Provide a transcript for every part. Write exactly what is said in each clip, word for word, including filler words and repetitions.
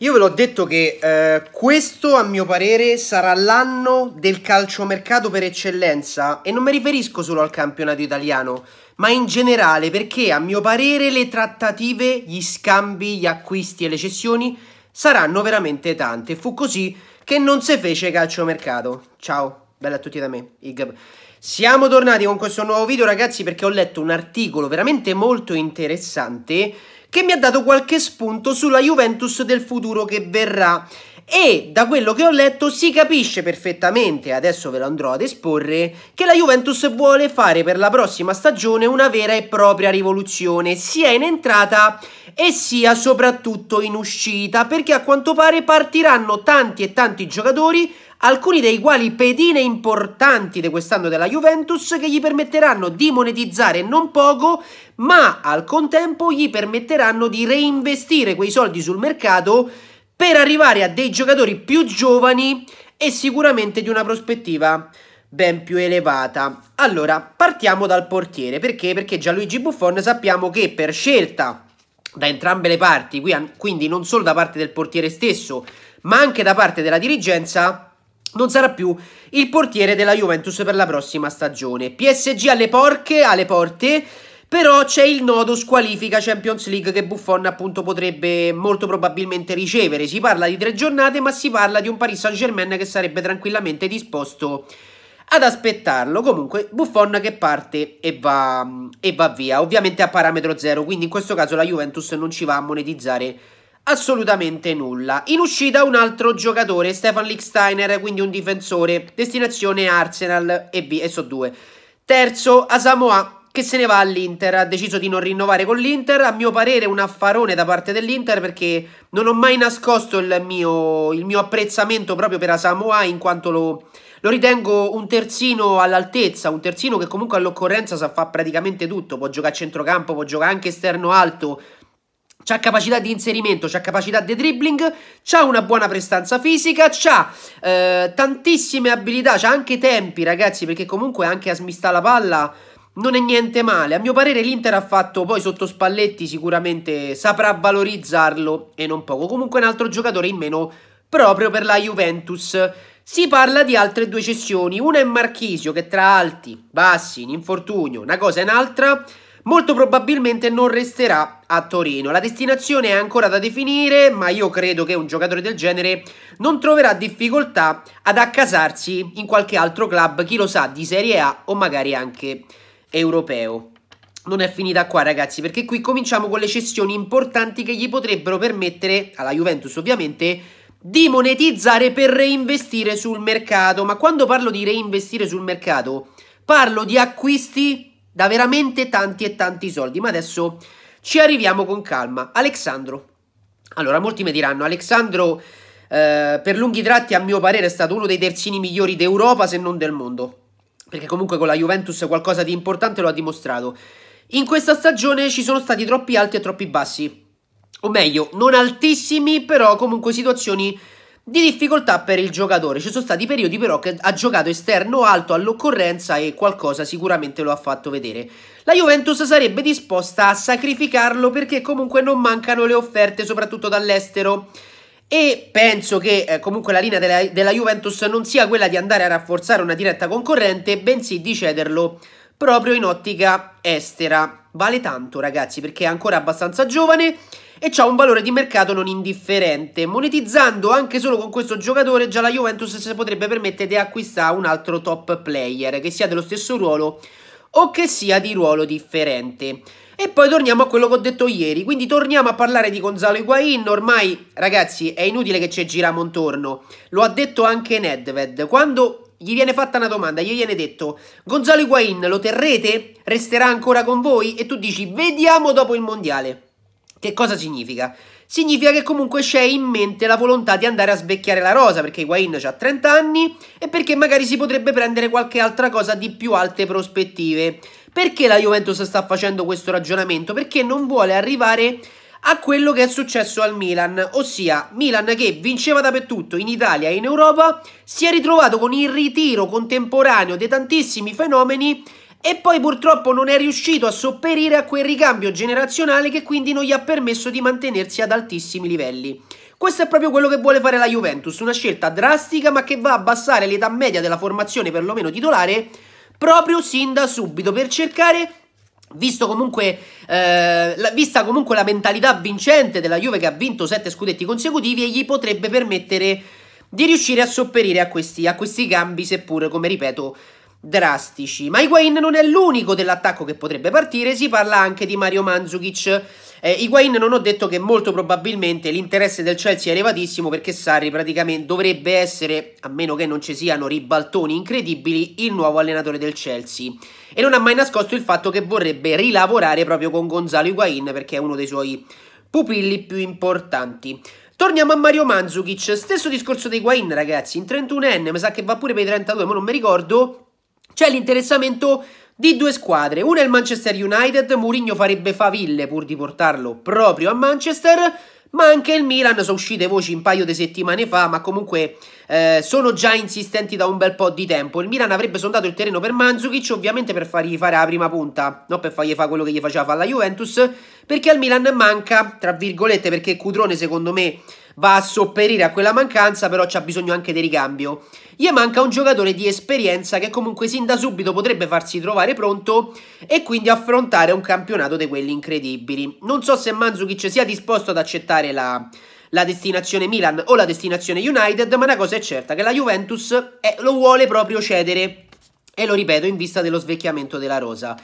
Io ve l'ho detto che eh, questo, a mio parere, sarà l'anno del calciomercato per eccellenza, e non mi riferisco solo al campionato italiano, ma in generale, perché a mio parere le trattative, gli scambi, gli acquisti e le cessioni saranno veramente tante. Fu così che non si fece calciomercato. Ciao, bella a tutti da me, Igab. Siamo tornati con questo nuovo video, ragazzi, perché ho letto un articolo veramente molto interessante che mi ha dato qualche spunto sulla Juventus del futuro che verrà, e da quello che ho letto si capisce perfettamente, adesso ve lo andrò ad esporre, che la Juventus vuole fare per la prossima stagione una vera e propria rivoluzione, sia in entrata e sia soprattutto in uscita, perché a quanto pare partiranno tanti e tanti giocatori, alcuni dei quali pedine importanti di quest'anno della Juventus, che gli permetteranno di monetizzare non poco, ma al contempo gli permetteranno di reinvestire quei soldi sul mercato per arrivare a dei giocatori più giovani e sicuramente di una prospettiva ben più elevata. Allora, partiamo dal portiere. Perché? Perché Gianluigi Buffon sappiamo che per scelta da entrambe le parti, quindi non solo da parte del portiere stesso, ma anche da parte della dirigenza, non sarà più il portiere della Juventus per la prossima stagione. P S G alle porche, alle porte, però c'è il nodo squalifica Champions League che Buffon appunto potrebbe molto probabilmente ricevere. Si parla di tre giornate, ma si parla di un Paris Saint Germain che sarebbe tranquillamente disposto ad aspettarlo. Comunque Buffon che parte e va, e va via, ovviamente a parametro zero, quindi in questo caso la Juventus non ci va a monetizzare assolutamente nulla. In uscita un altro giocatore, Stephan Lichtsteiner, quindi un difensore, destinazione Arsenal e B, e so due. Terzo, Asamoah, che se ne va all'Inter, ha deciso di non rinnovare con l'Inter, a mio parere un affarone da parte dell'Inter, perché non ho mai nascosto il mio, il mio apprezzamento proprio per Asamoah, in quanto lo, lo ritengo un terzino all'altezza, un terzino che comunque all'occorrenza sa fare praticamente tutto, può giocare a centrocampo, può giocare anche esterno alto, c'ha capacità di inserimento, c'ha capacità di dribbling, c'ha una buona prestanza fisica, c'ha eh, tantissime abilità, c'ha anche tempi, ragazzi, perché comunque anche a smistare la palla non è niente male. A mio parere l'Inter ha fatto poi sotto Spalletti, sicuramente saprà valorizzarlo e non poco. Comunque un altro giocatore in meno proprio per la Juventus. Si parla di altre due cessioni, una è Marchisio che tra alti, bassi, un infortunio, una cosa e un'altra, molto probabilmente non resterà a Torino. La destinazione è ancora da definire, ma io credo che un giocatore del genere non troverà difficoltà ad accasarsi in qualche altro club, chi lo sa, di Serie A o magari anche europeo. Non è finita qua, ragazzi, perché qui cominciamo con le cessioni importanti che gli potrebbero permettere, alla Juventus ovviamente, di monetizzare per reinvestire sul mercato. Ma quando parlo di reinvestire sul mercato, parlo di acquisti da veramente tanti e tanti soldi, ma adesso ci arriviamo con calma. Alex Sandro. Allora, molti mi diranno, Alex Sandro eh, per lunghi tratti a mio parere è stato uno dei terzini migliori d'Europa, se non del mondo, perché comunque con la Juventus qualcosa di importante lo ha dimostrato. In questa stagione ci sono stati troppi alti e troppi bassi, o meglio, non altissimi, però comunque situazioni di difficoltà per il giocatore. Ci sono stati periodi però che ha giocato esterno alto all'occorrenza e qualcosa sicuramente lo ha fatto vedere. La Juventus sarebbe disposta a sacrificarlo perché comunque non mancano le offerte, soprattutto dall'estero, e penso che eh, comunque la linea della, della Juventus non sia quella di andare a rafforzare una diretta concorrente, bensì di cederlo proprio in ottica estera. Vale tanto, ragazzi, perché è ancora abbastanza giovane e c'ha un valore di mercato non indifferente. Monetizzando anche solo con questo giocatore, già la Juventus si potrebbe permettere di acquistare un altro top player, che sia dello stesso ruolo o che sia di ruolo differente. E poi torniamo a quello che ho detto ieri, quindi torniamo a parlare di Gonzalo Higuain. Ormai, ragazzi, è inutile che ci giriamo intorno, lo ha detto anche Nedved. Quando gli viene fatta una domanda, gli viene detto: Gonzalo Higuain lo terrete? Resterà ancora con voi? E tu dici: vediamo dopo il mondiale. Che cosa significa? Significa che comunque c'è in mente la volontà di andare a svecchiare la rosa, perché Higuain ha trenta anni e perché magari si potrebbe prendere qualche altra cosa di più alte prospettive. Perché la Juventus sta facendo questo ragionamento? Perché non vuole arrivare a quello che è successo al Milan, ossia Milan che vinceva dappertutto in Italia e in Europa, si è ritrovato con il ritiro contemporaneo di tantissimi fenomeni e poi purtroppo non è riuscito a sopperire a quel ricambio generazionale che quindi non gli ha permesso di mantenersi ad altissimi livelli. Questo è proprio quello che vuole fare la Juventus, una scelta drastica ma che va a abbassare l'età media della formazione perlomeno titolare proprio sin da subito per cercare, visto comunque, eh, la, vista comunque la mentalità vincente della Juve che ha vinto sette scudetti consecutivi e gli potrebbe permettere di riuscire a sopperire a questi, a questi cambi seppur, come ripeto, drastici. Ma Higuain non è l'unico dell'attacco che potrebbe partire, si parla anche di Mario Mandzukic. Eh, Higuain non ho detto che molto probabilmente l'interesse del Chelsea è elevatissimo perché Sarri praticamente dovrebbe essere, a meno che non ci siano ribaltoni incredibili, il nuovo allenatore del Chelsea e non ha mai nascosto il fatto che vorrebbe rilavorare proprio con Gonzalo Higuain perché è uno dei suoi pupilli più importanti. Torniamo a Mario Mandzukic, stesso discorso dei Higuain ragazzi, in trentunenne, mi sa che va pure per i trentadue, ma non mi ricordo. C'è l'interessamento di due squadre, una è il Manchester United, Mourinho farebbe faville pur di portarlo proprio a Manchester, ma anche il Milan, sono uscite voci un paio di settimane fa, ma comunque eh, sono già insistenti da un bel po' di tempo. Il Milan avrebbe sondato il terreno per Mandzukic, ovviamente per fargli fare la prima punta, non per fargli fare quello che gli faceva fare la Juventus, perché al Milan manca, tra virgolette, perché Cudrone secondo me va a sopperire a quella mancanza, però c'ha bisogno anche di ricambio. Gli manca un giocatore di esperienza che comunque sin da subito potrebbe farsi trovare pronto e quindi affrontare un campionato di quelli incredibili. Non so se Mandzukic sia disposto ad accettare la, la destinazione Milan o la destinazione United, ma una cosa è certa, che la Juventus è, lo vuole proprio cedere. E lo ripeto, in vista dello svecchiamento della rosa.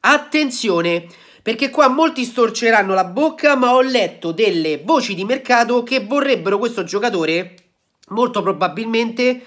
Attenzione! Perché qua molti storceranno la bocca, ma ho letto delle voci di mercato che vorrebbero questo giocatore molto probabilmente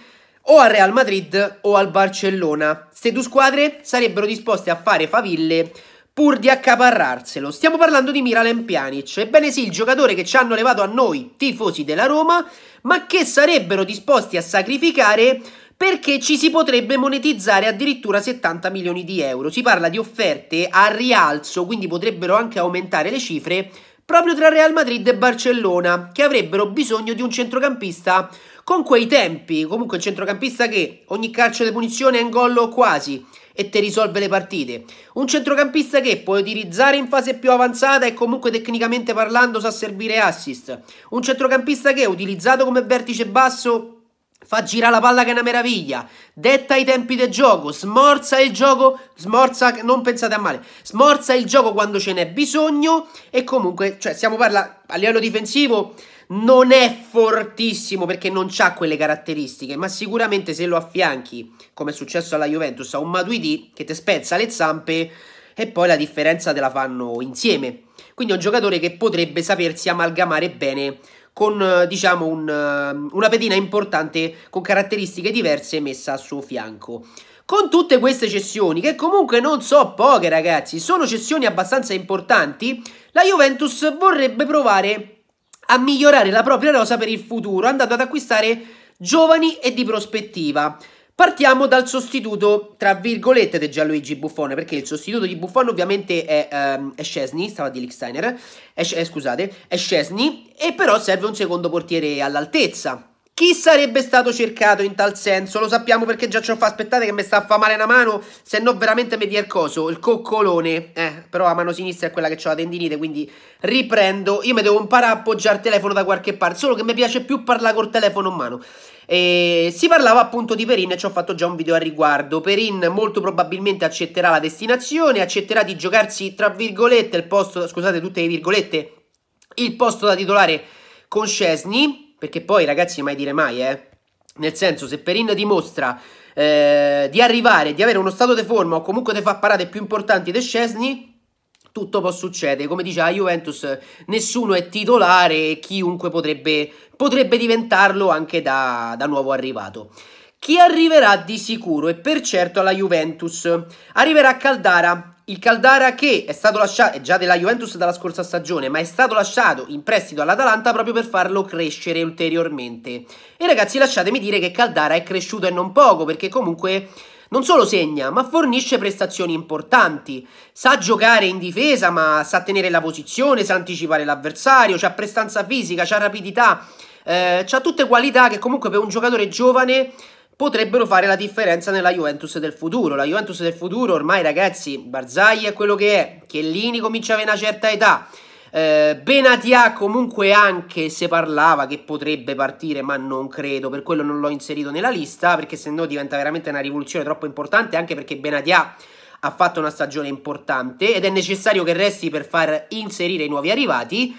o al Real Madrid o al Barcellona. Queste due squadre sarebbero disposte a fare faville pur di accaparrarselo. Stiamo parlando di Miralem Pjanic, ebbene sì, il giocatore che ci hanno levato a noi tifosi della Roma, ma che sarebbero disposti a sacrificare perché ci si potrebbe monetizzare addirittura settanta milioni di euro. Si parla di offerte a rialzo, quindi potrebbero anche aumentare le cifre, proprio tra Real Madrid e Barcellona, che avrebbero bisogno di un centrocampista con quei tempi, comunque un centrocampista che ogni calcio di punizione è un gol o quasi, e te risolve le partite. Un centrocampista che puoi utilizzare in fase più avanzata e comunque tecnicamente parlando sa servire assist. Un centrocampista che è utilizzato come vertice basso fa girare la palla che è una meraviglia, detta i tempi del gioco, smorza il gioco, smorza, non pensate a male, smorza il gioco quando ce n'è bisogno e comunque, cioè stiamo parlando a livello difensivo, non è fortissimo perché non ha quelle caratteristiche, ma sicuramente se lo affianchi, come è successo alla Juventus, a un Matuidi che ti spezza le zampe e poi la differenza te la fanno insieme. Quindi è un giocatore che potrebbe sapersi amalgamare bene con diciamo un, una pedina importante con caratteristiche diverse messa a suo fianco. Con tutte queste cessioni, che comunque non so poche ragazzi, sono cessioni abbastanza importanti, la Juventus vorrebbe provare a migliorare la propria rosa per il futuro, andando ad acquistare giovani e di prospettiva. Partiamo dal sostituto, tra virgolette, di Gianluigi Buffon, perché il sostituto di Buffon ovviamente è, ehm, è Szczesny, stava di Lichtsteiner, è, eh, scusate, è Szczesny, e però serve un secondo portiere all'altezza. Chi sarebbe stato cercato in tal senso? Lo sappiamo perché già ci ho fatto, aspettate che mi sta a fa male una mano, se no veramente mi dia il coso, il coccolone, eh, però la mano sinistra è quella che ho la tendinite, quindi riprendo, io mi devo imparare a appoggiare il telefono da qualche parte, solo che mi piace più parlare col telefono in mano. E si parlava appunto di Perin e ci ho fatto già un video a riguardo. Perin molto probabilmente accetterà la destinazione, accetterà di giocarsi tra virgolette il posto, scusate tutte le virgolette, il posto da titolare con Szczesny, perché poi ragazzi mai dire mai, eh. Nel senso, se Perin dimostra eh, di arrivare, di avere uno stato di forma o comunque di far parate più importanti di Szczesny, tutto può succedere, come diceva Juventus, nessuno è titolare e chiunque potrebbe, potrebbe diventarlo anche da, da nuovo arrivato. Chi arriverà di sicuro e per certo alla Juventus? Arriverà Caldara, il Caldara che è stato lasciato, è già della Juventus dalla scorsa stagione, ma è stato lasciato in prestito all'Atalanta proprio per farlo crescere ulteriormente. E ragazzi lasciatemi dire che Caldara è cresciuto e non poco, perché comunque non solo segna, ma fornisce prestazioni importanti, sa giocare in difesa, ma sa tenere la posizione, sa anticipare l'avversario, c'ha prestanza fisica, c'ha rapidità, eh, c'ha tutte qualità che comunque per un giocatore giovane potrebbero fare la differenza nella Juventus del futuro. La Juventus del futuro ormai ragazzi, Barzagli è quello che è, Chiellini comincia a avere una certa età, eh, Benatia comunque anche se parlava che potrebbe partire, ma non credo, per quello non l'ho inserito nella lista, perché se no diventa veramente una rivoluzione troppo importante, anche perché Benatia ha fatto una stagione importante ed è necessario che resti per far inserire i nuovi arrivati,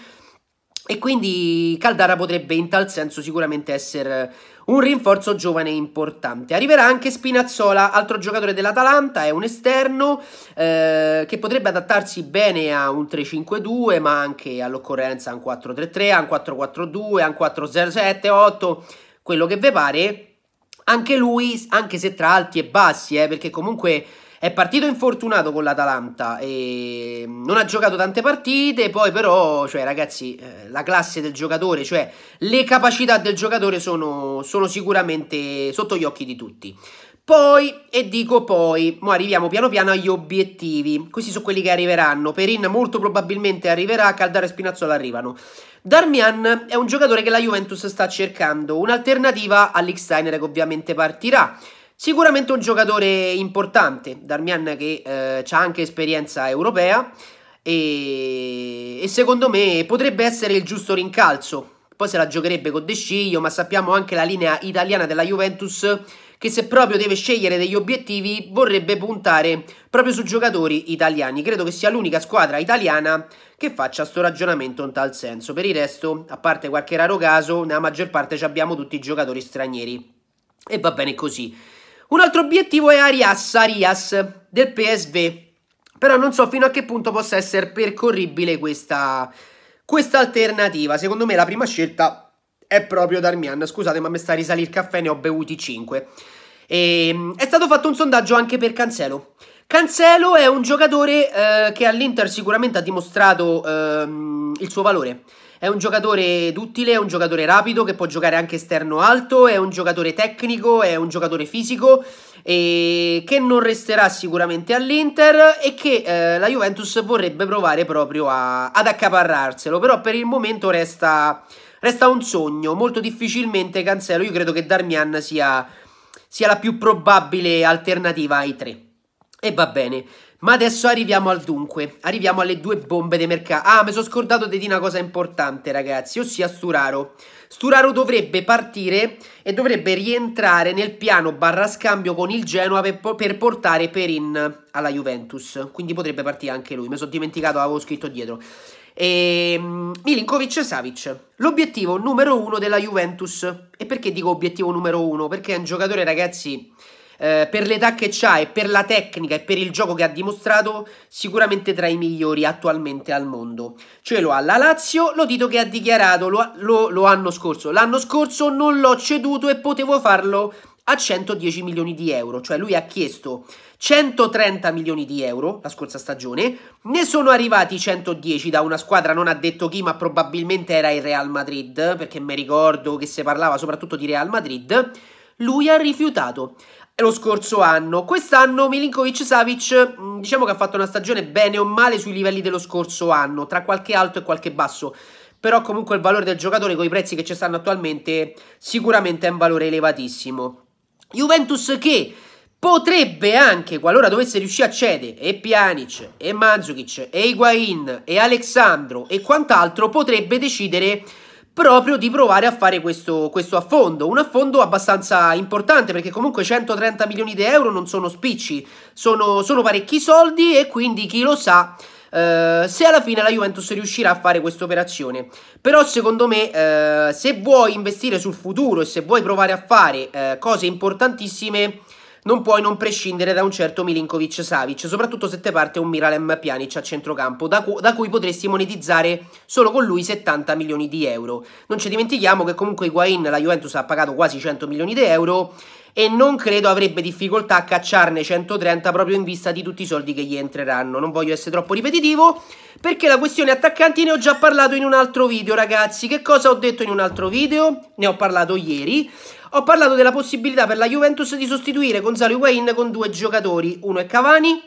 e quindi Caldara potrebbe in tal senso sicuramente essere un rinforzo giovane importante. Arriverà anche Spinazzola, altro giocatore dell'Atalanta, è un esterno eh, che potrebbe adattarsi bene a un tre cinque due, ma anche all'occorrenza a un quattro tre tre, a un quattro quattro due, a un quattro zero sette otto, quello che ve pare. Anche lui, anche se tra alti e bassi, eh, perché comunque è partito infortunato con l'Atalanta e non ha giocato tante partite, poi però, cioè ragazzi, la classe del giocatore, cioè le capacità del giocatore sono, sono sicuramente sotto gli occhi di tutti. Poi, e dico poi, mo arriviamo piano piano agli obiettivi. Questi sono quelli che arriveranno. Perin molto probabilmente arriverà, Caldara e Spinazzola arrivano. Darmian è un giocatore che la Juventus sta cercando, un'alternativa a Lichtsteiner che ovviamente partirà. Sicuramente un giocatore importante, Darmian, che eh, ha anche esperienza europea e, e secondo me potrebbe essere il giusto rincalzo. Poi se la giocherebbe con De Sciglio, ma sappiamo anche la linea italiana della Juventus che se proprio deve scegliere degli obiettivi vorrebbe puntare proprio su giocatori italiani. Credo che sia l'unica squadra italiana che faccia sto ragionamento in tal senso. Per il resto, a parte qualche raro caso, nella maggior parte abbiamo tutti i giocatori stranieri e va bene così. Un altro obiettivo è Arias, Arias del P S V, però non so fino a che punto possa essere percorribile questa, questa alternativa. Secondo me la prima scelta è proprio Darmian, scusate ma mi sta a risalire il caffè, ne ho bevuti cinque. E, è stato fatto un sondaggio anche per Cancelo. Cancelo è un giocatore eh, che all'Inter sicuramente ha dimostrato eh, il suo valore. È un giocatore duttile, è un giocatore rapido che può giocare anche esterno alto, è un giocatore tecnico, è un giocatore fisico e che non resterà sicuramente all'Inter e che eh, la Juventus vorrebbe provare proprio a, ad accaparrarselo, però per il momento resta, resta un sogno, molto difficilmente Cancelo. Io credo che Darmian sia, sia la più probabile alternativa ai tre e va bene. Ma adesso arriviamo al dunque, arriviamo alle due bombe dei mercati. Ah, mi sono scordato di dire una cosa importante ragazzi, ossia Sturaro. Sturaro dovrebbe partire e dovrebbe rientrare nel piano barra scambio con il Genoa per portare Perin alla Juventus, quindi potrebbe partire anche lui, mi sono dimenticato, avevo scritto dietro. E... Milinković-Savic, l'obiettivo numero uno della Juventus. E perché dico obiettivo numero uno? Perché è un giocatore ragazzi... Eh, per l'età che ha e per la tecnica e per il gioco che ha dimostrato, sicuramente tra i migliori attualmente al mondo. Cioè lo ha la Lazio, lo dito che ha dichiarato lo, lo, lo anno scorso. L'anno scorso non l'ho ceduto e potevo farlo a centodieci milioni di euro. Cioè lui ha chiesto centotrenta milioni di euro la scorsa stagione. Ne sono arrivati centodieci da una squadra, non ha detto chi, ma probabilmente era il Real Madrid, perché mi ricordo che si parlava soprattutto di Real Madrid. Lui ha rifiutato lo scorso anno. Quest'anno Milinković-Savic diciamo che ha fatto una stagione bene o male sui livelli dello scorso anno, tra qualche alto e qualche basso, però comunque il valore del giocatore con i prezzi che ci stanno attualmente sicuramente è un valore elevatissimo. Juventus che potrebbe anche, qualora dovesse riuscire a cedere e Pjanic e Mandzukic e Higuain e Alex Sandro e quant'altro, potrebbe decidere proprio di provare a fare questo, questo affondo, un affondo abbastanza importante perché comunque centotrenta milioni di euro non sono spicci, sono, sono parecchi soldi e quindi chi lo sa eh, se alla fine la Juventus riuscirà a fare questa operazione. Però secondo me eh, se vuoi investire sul futuro e se vuoi provare a fare eh, cose importantissime non puoi non prescindere da un certo Milinković-Savic, soprattutto se te parte un Miralem Pjanic a centrocampo, da, cu da cui potresti monetizzare solo con lui settanta milioni di euro. Non ci dimentichiamo che comunque Higuain la Juventus ha pagato quasi cento milioni di euro e non credo avrebbe difficoltà a cacciarne centotrenta proprio in vista di tutti i soldi che gli entreranno. Non voglio essere troppo ripetitivo perché la questione attaccanti ne ho già parlato in un altro video ragazzi. Che cosa ho detto in un altro video? Ne ho parlato ieri. Ho parlato della possibilità per la Juventus di sostituire Gonzalo Higuain con due giocatori, uno è Cavani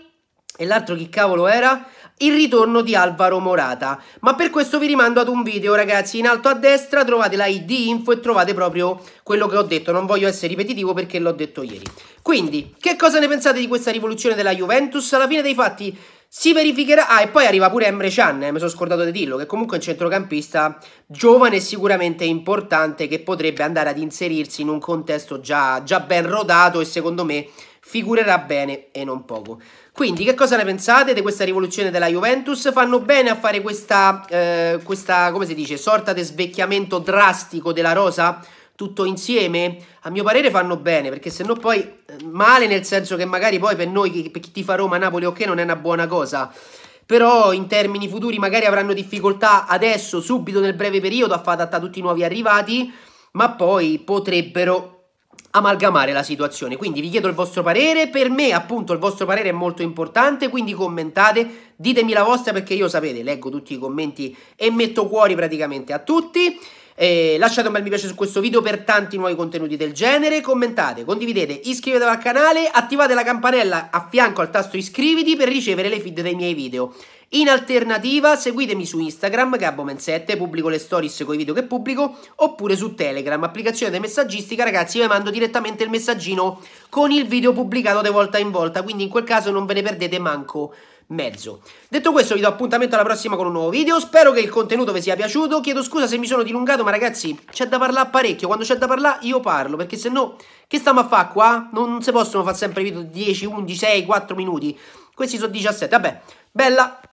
e l'altro chi cavolo era? Il ritorno di Alvaro Morata, ma per questo vi rimando ad un video ragazzi, in alto a destra trovate la I D info e trovate proprio quello che ho detto, non voglio essere ripetitivo perché l'ho detto ieri. Quindi, che cosa ne pensate di questa rivoluzione della Juventus? Alla fine dei fatti si verificherà, ah e poi arriva pure Emre Can, eh, mi sono scordato di dirlo, che comunque è un centrocampista giovane e sicuramente importante che potrebbe andare ad inserirsi in un contesto già, già ben rodato e secondo me figurerà bene e non poco. Quindi che cosa ne pensate di questa rivoluzione della Juventus? Fanno bene a fare questa, eh, questa come si dice, sorta di svecchiamento drastico della rosa? Tutto insieme? A mio parere fanno bene, perché sennò poi male, nel senso che magari poi per noi, per chi tifa Roma, Napoli o okay, che non è una buona cosa, però in termini futuri magari avranno difficoltà adesso, subito nel breve periodo, a far adattare tutti i nuovi arrivati, ma poi potrebbero amalgamare la situazione. Quindi vi chiedo il vostro parere, per me appunto il vostro parere è molto importante, quindi commentate, ditemi la vostra, perché io sapete leggo tutti i commenti e metto cuori praticamente a tutti. E lasciate un bel mi piace su questo video per tanti nuovi contenuti del genere, commentate, condividete, iscrivetevi al canale, attivate la campanella a fianco al tasto iscriviti per ricevere le feed dei miei video. In alternativa seguitemi su Instagram, Gabbo Men sette, pubblico le stories con i video che pubblico, oppure su Telegram, applicazione di messaggistica, ragazzi, vi mando direttamente il messaggino con il video pubblicato di volta in volta, quindi in quel caso non ve ne perdete manco mezzo. Detto questo, vi do appuntamento alla prossima con un nuovo video, spero che il contenuto vi sia piaciuto, chiedo scusa se mi sono dilungato, ma ragazzi c'è da parlare parecchio, quando c'è da parlare io parlo, perché se no che stiamo a fare qua? Non si possono fare sempre video di dieci, undici, sei, quattro minuti, questi sono diciassette, vabbè, bella